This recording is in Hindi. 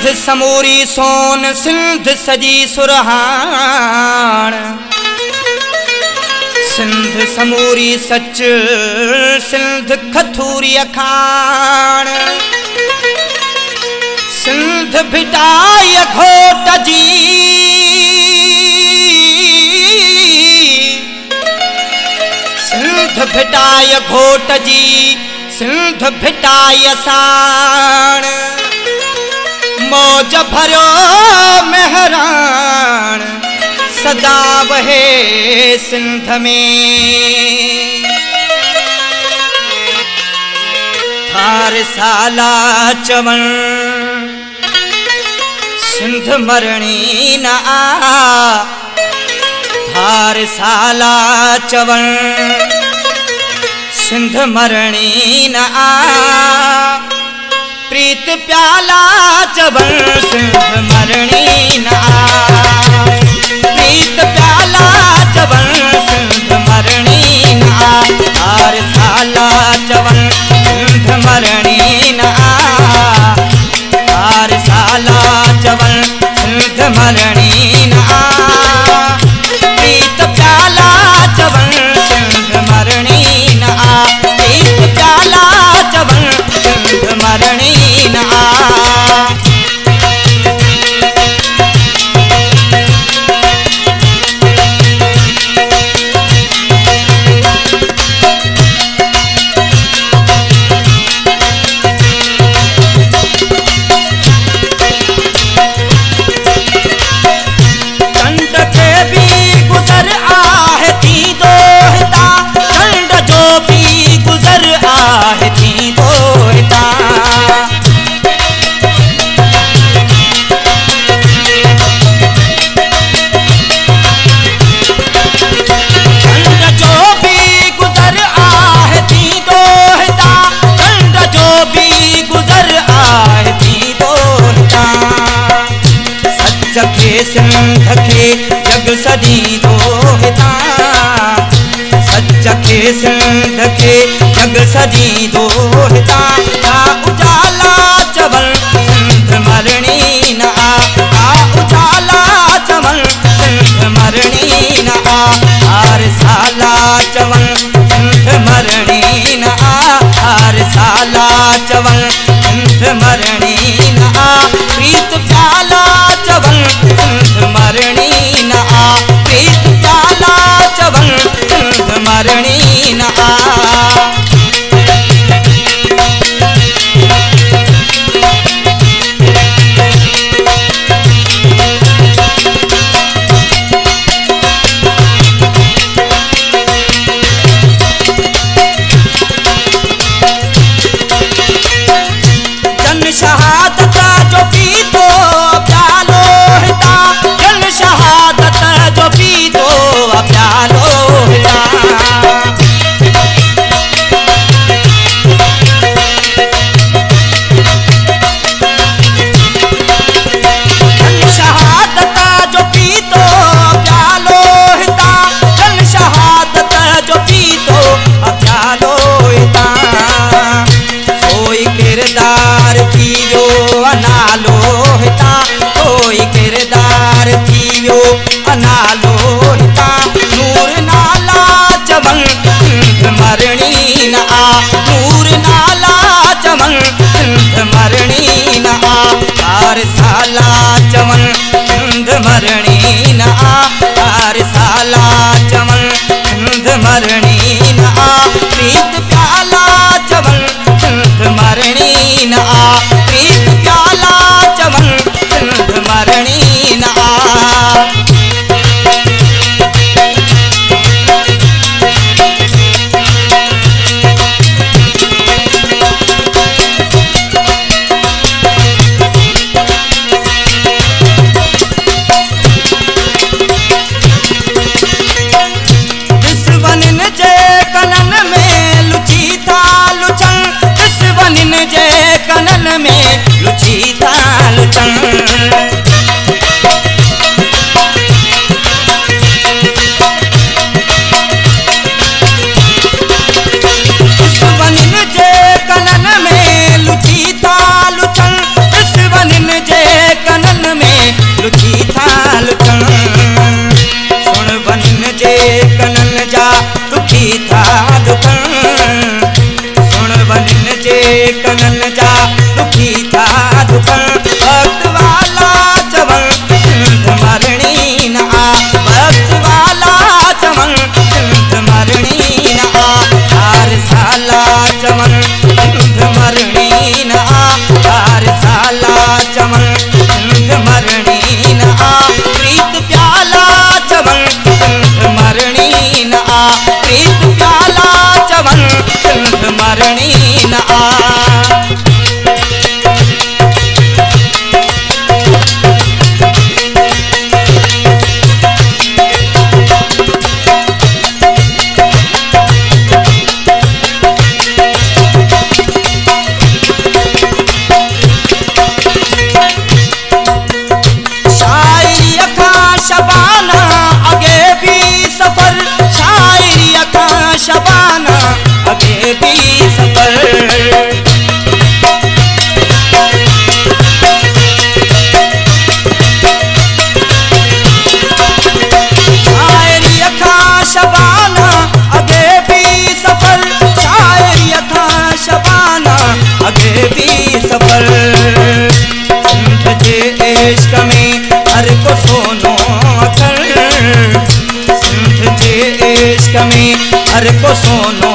सिंध समूरी सोन सिंध सजी सुरहान, सिंध समूरी सच सिंध खथूरी अखान, सिंध भिटाई घोट जी सिंध भिटाई घोट जी सिंध भिटाई असाण, मौज भरो मेहरान सदा वहे सिंध में। थार साला चवन सिंध मरणी न आ, थार साला चवन सिंध मरणी न आ, प्रीत प्याला चवन सिंध मरणी न आए, प्रीत प्याला चवन सिंध मरणी न आए, थार साला चवन सिंध मरणी न आए, थार साला चवन सिंध मरणी न आए, प्रीत प्याला चवन सिंध मरणी न आए, प्रीत प्याला चवन सिंध मरणी न आए। सिंध के जग सदी दोहिता, सच के सिंध के जग सदी दोहिता, का उजाला चवन सिंध मरणी न आ, का उजाला चवन सिंध मरणी न आ, हर साला चवन सिंध मरणी न आ, हर साला चवन सिंध मरणी न आ, प्रीत प्याला चवन सिंध मरणी न आ, प्रीत प्याला चवन सिंध मरणी न आ। नूर नाला चमन सिंध मरणी न आ, हर साला चमन सिंध मरणी न आ, हर साला चमन सिंध मरणी न आ, प्रीत प्याला चमन सिंध मरणी न आ, प्रीत प्याला चमन सिंध मरणी न आ। को सोना